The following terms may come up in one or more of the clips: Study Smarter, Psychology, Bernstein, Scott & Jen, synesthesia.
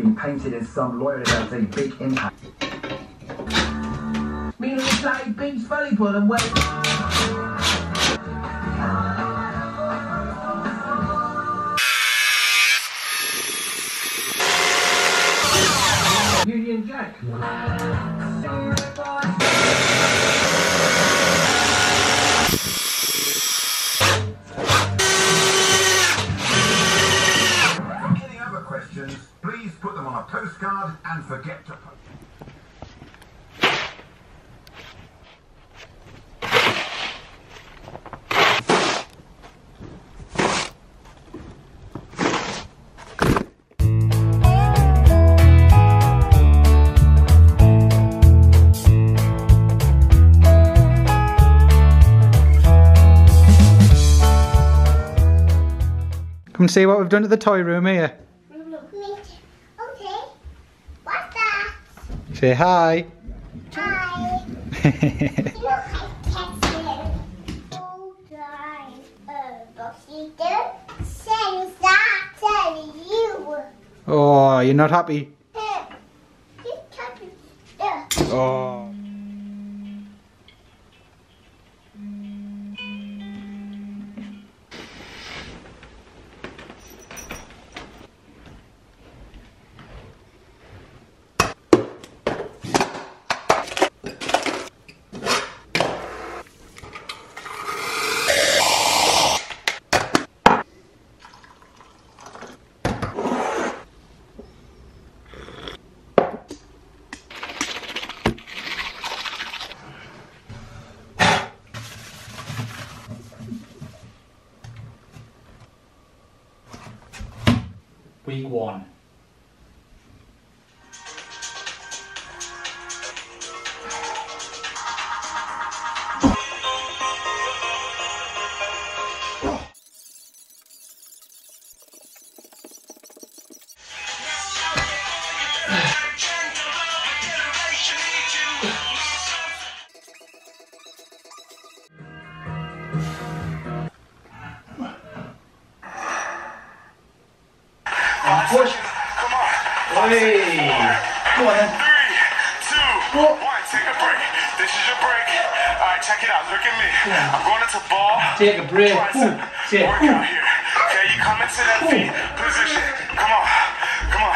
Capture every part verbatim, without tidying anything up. been painted as some lawyer that has a big impact. Me and I play beach volleyball and wait. Union Jack. Please put them on a postcard and forget to post. Come see what we've done to the toy room here. Say hi. Hi. You know I text you. Oh, guys. Uh, but you don't say that to you. Oh, you're not happy? Uh, you're happy. Uh. Oh. Week one. Push. Come on. Hey. Come on then. Three, two, oh. one. Take a break. This is your break. All right, check it out. Look at me. Yeah. I'm going into ball. Take a break. Ooh. Take work Ooh. out here. Okay, you come into that Ooh. feet position. Come on. Come on.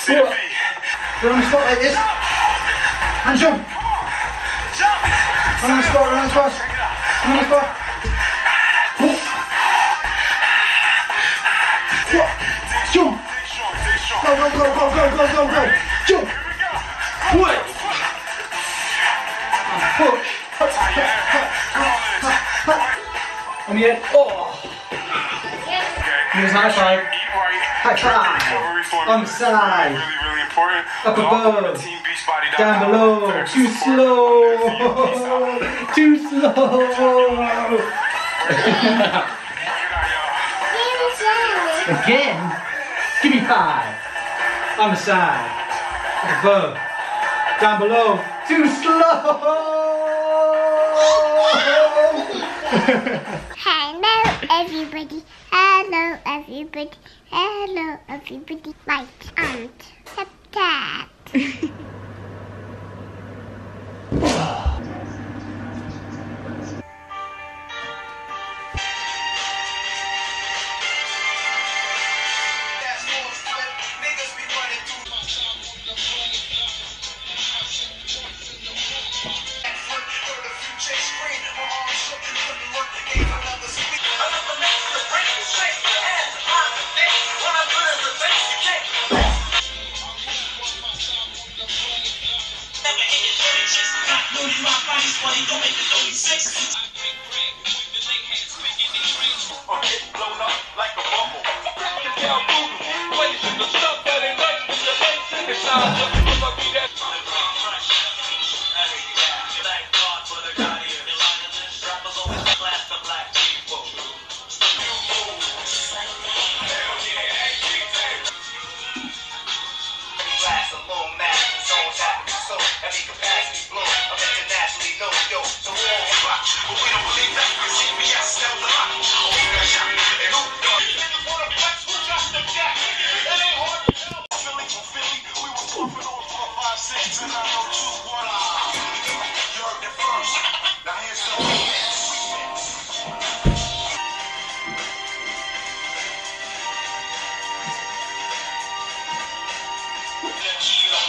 See the feet. We're on the spot like this. And jump. Come on. Jump. We're on the spot. We're on the spot. Check it out. We're on the spot. Jump. Go, go, go, go, go, go, go, go. Jump. What? Push. And yet, oh. Here's high five. High five. On the side. Up above. Down below. Too slow. Too slow. Again. Give me five. On the side, above, down below, too slow! Hello everybody, hello everybody, hello everybody, my aunt, tap tap. What?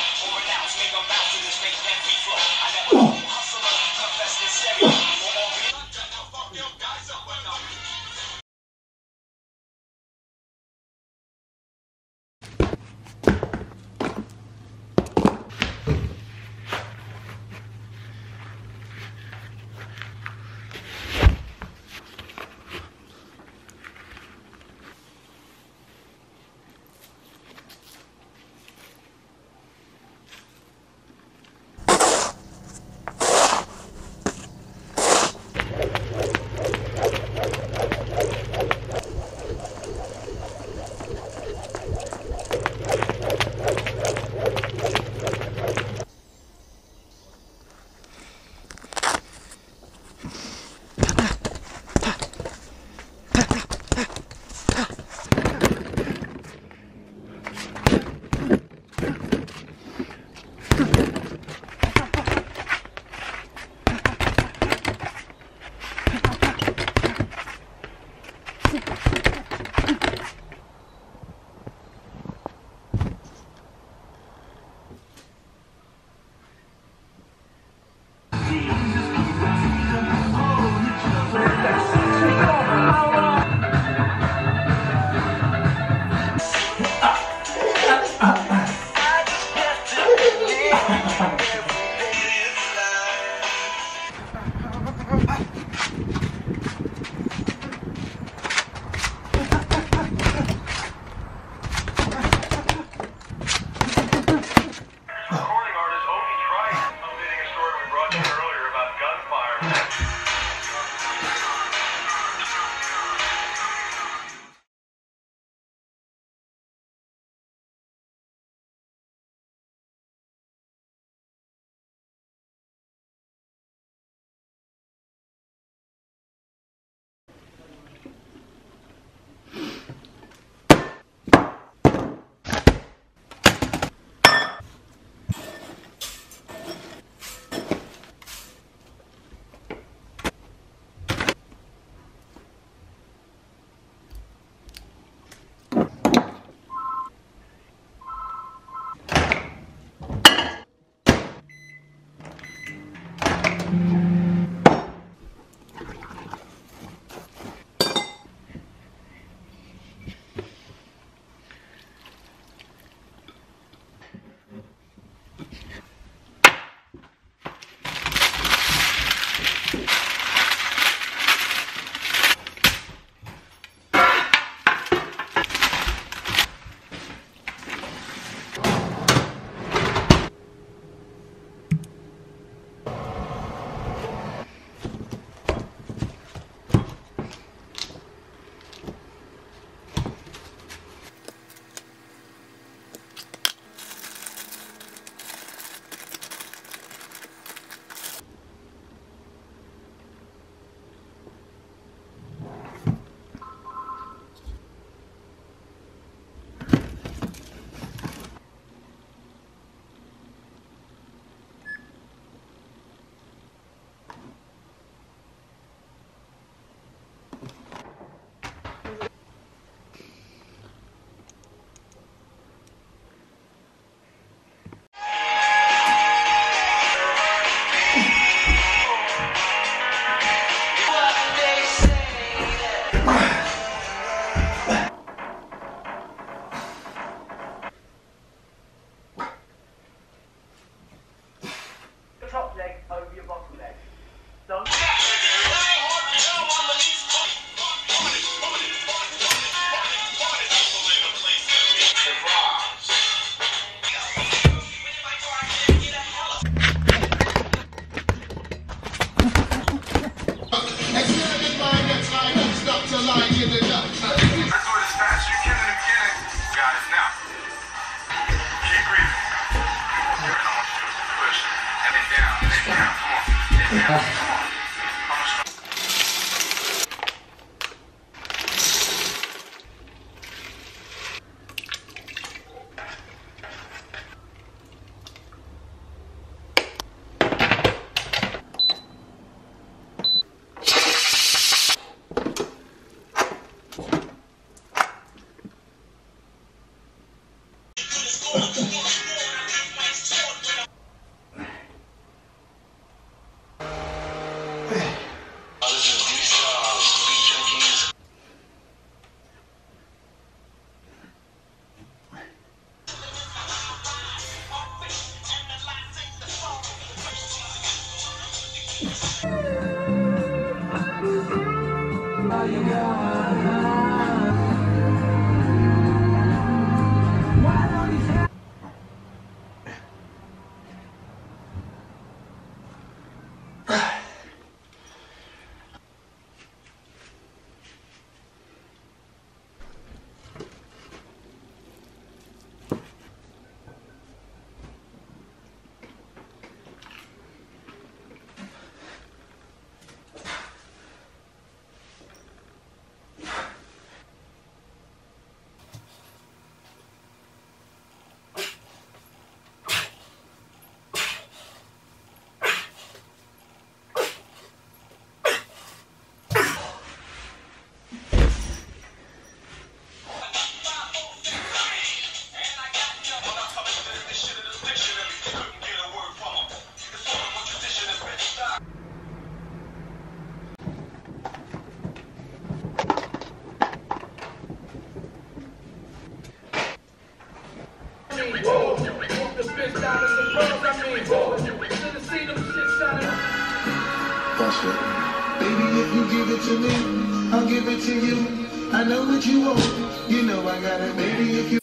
Baby, if you give it to me, I'll give it to you. I know what you want. You know I got it, baby, if you...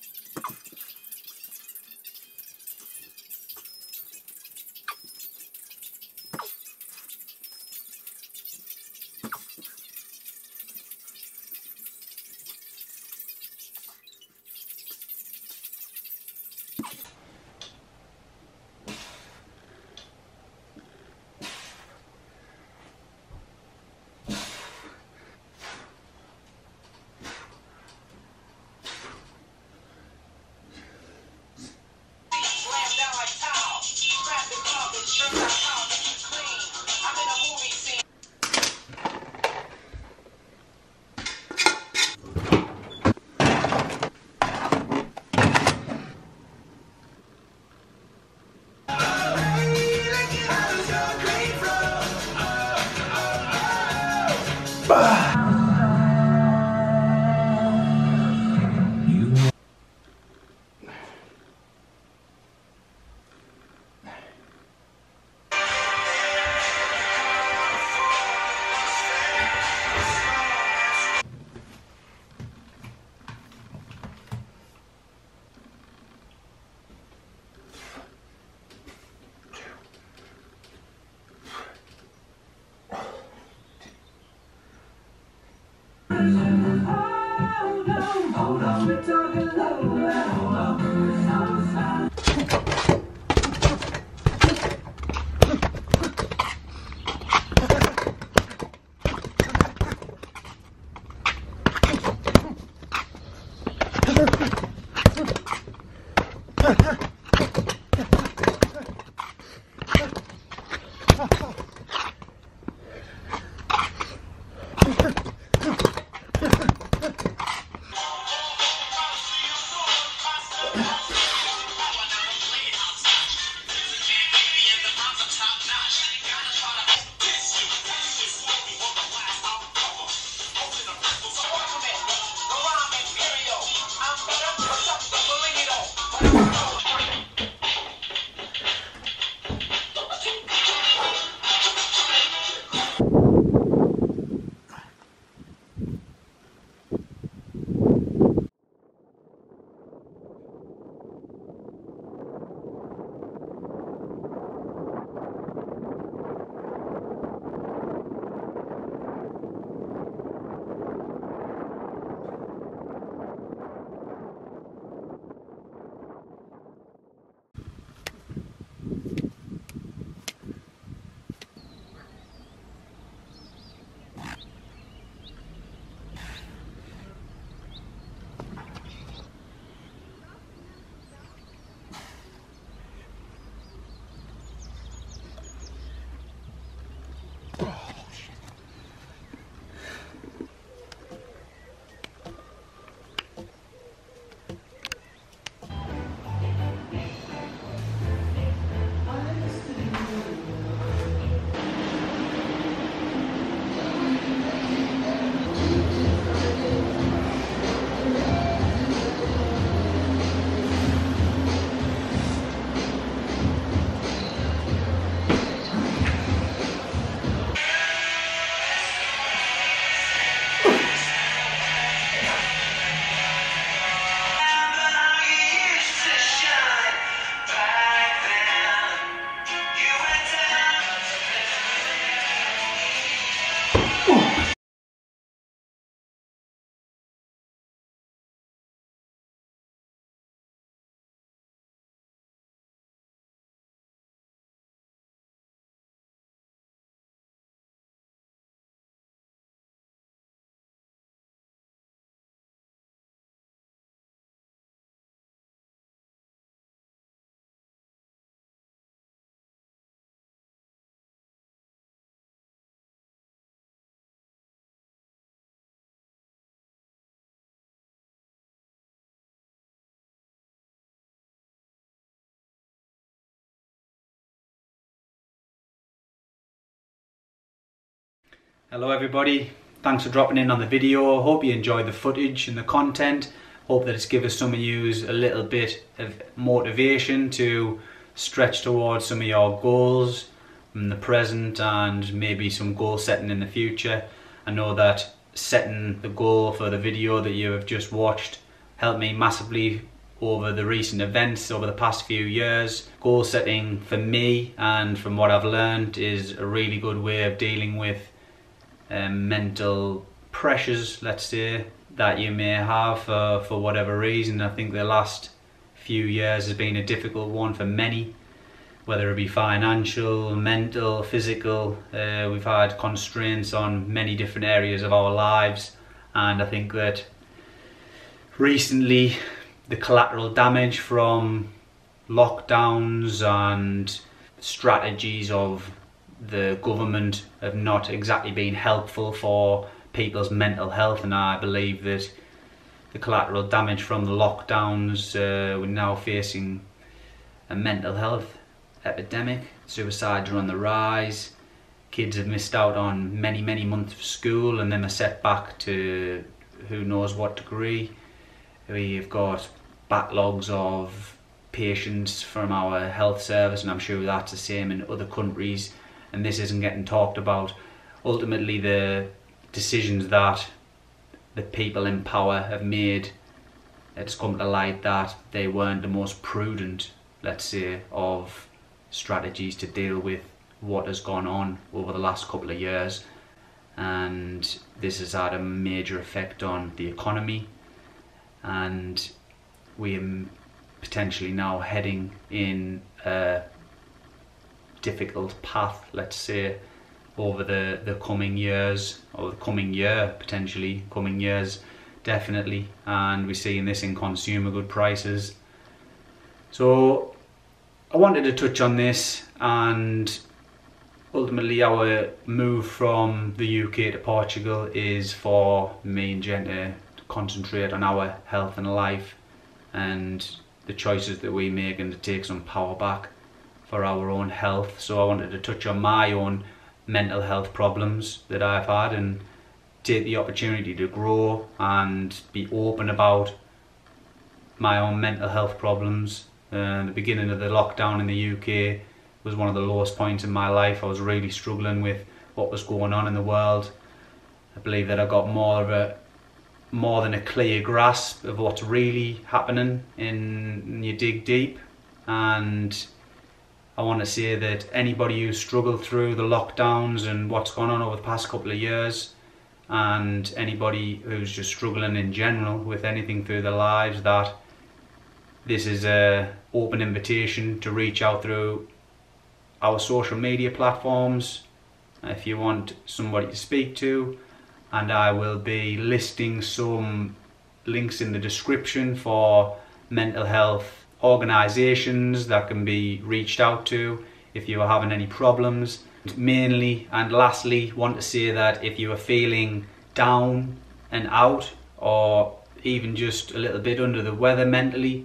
Hold on, we're talking low, hold on, Hello everybody, thanks for dropping in on the video. Hope you enjoy the footage and the content. Hope that it's given some of you a little bit of motivation to stretch towards some of your goals in the present and maybe some goal setting in the future. I know that setting the goal for the video that you have just watched helped me massively over the recent events over the past few years. Goal setting for me and from what I've learned is a really good way of dealing with Um, mental pressures, let's say, that you may have uh, for whatever reason. I think the last few years has been a difficult one for many, whether it be financial, mental, physical. Uh, we've had constraints on many different areas of our lives, and I think that recently the collateral damage from lockdowns and strategies of the government have not exactly been helpful for people's mental health, and I believe that the collateral damage from the lockdowns, uh, we're now facing a mental health epidemic. Suicides are on the rise, kids have missed out on many many months of school and then are set back to who knows what degree. We've got backlogs of patients from our health service, and I'm sure that's the same in other countries. And this isn't getting talked about. Ultimately, the decisions that the people in power have made, it's come to light that they weren't the most prudent, let's say, of strategies to deal with what has gone on over the last couple of years. And this has had a major effect on the economy. And we are potentially now heading in a difficult path, let's say, over the the coming years, or the coming year, potentially coming years, definitely. And we're seeing this in consumer good prices. So I wanted to touch on this, and ultimately our move from the U K to Portugal is for me and Jen to concentrate on our health and life and the choices that we make, and to take some power back for our own health. So I wanted to touch on my own mental health problems that I've had, and take the opportunity to grow and be open about my own mental health problems. Uh, the beginning of the lockdown in the U K was one of the lowest points in my life. I was really struggling with what was going on in the world. I believe that I got more of a more than a clear grasp of what's really happening in you dig deep. And I want to say that anybody who's struggled through the lockdowns and what's gone on over the past couple of years, and anybody who's just struggling in general with anything through their lives, that this is an open invitation to reach out through our social media platforms if you want somebody to speak to. And I will be listing some links in the description for mental health organisations that can be reached out to if you are having any problems. Mainly and lastly, want to say that if you are feeling down and out, or even just a little bit under the weather mentally,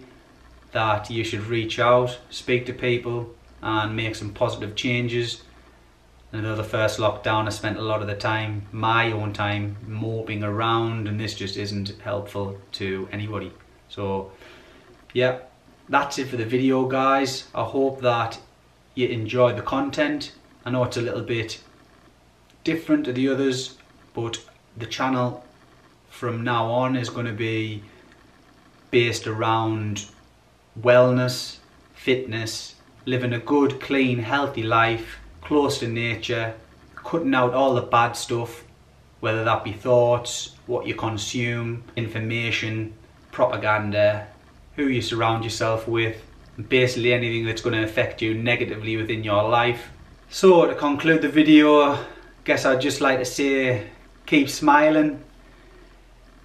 that you should reach out, speak to people and make some positive changes. I know the first lockdown I spent a lot of the time, my own time, moping around, and this just isn't helpful to anybody. So yeah, that's it for the video, guys. I hope that you enjoyed the content. I know it's a little bit different to the others, but the channel from now on is going to be based around wellness, fitness, living a good, clean, healthy life, close to nature, cutting out all the bad stuff, whether that be thoughts, what you consume, information, propaganda, who you surround yourself with, basically anything that's going to affect you negatively within your life. So to conclude the video, I guess I'd just like to say, keep smiling,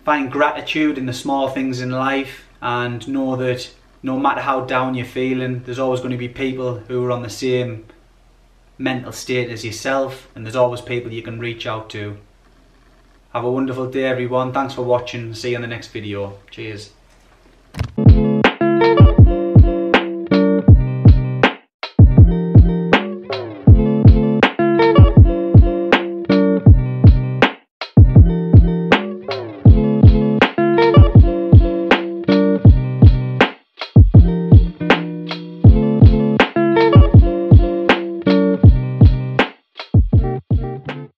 find gratitude in the small things in life, and know that no matter how down you're feeling, there's always going to be people who are on the same mental state as yourself, and there's always people you can reach out to. Have a wonderful day everyone, thanks for watching, see you in the next video, cheers.